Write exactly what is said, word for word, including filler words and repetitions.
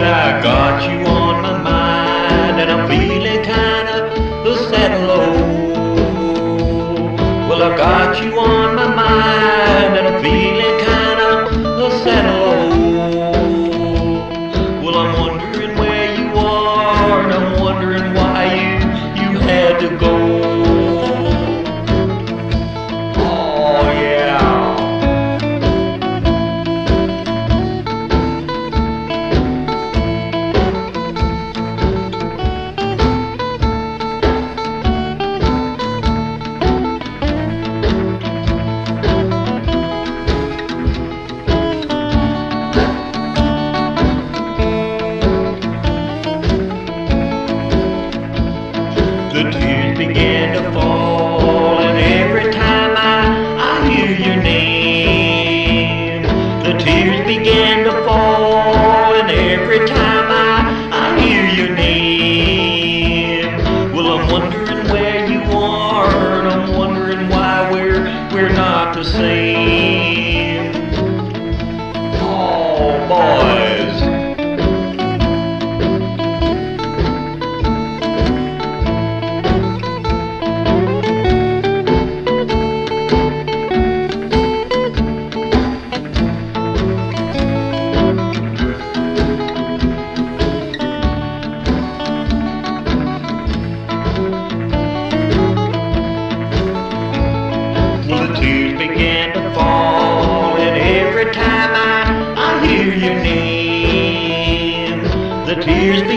that I got you on my mind, and I'm feeling kinda sad and low. Well, I got you on my mind, and I'm feeling kinda sad and low. Well, I'm wondering where you are, and I'm wondering why you, you had to go. Oh, yeah. The tears began to fall, and every time I, I hear your name, the tears began to fall, and every time I, I hear your name. Well, I'm wondering where you are, and I'm wondering why we're, we're not the same. Oh, boy. Tears began to fall, and every time I, I hear your name, the tears began to fall.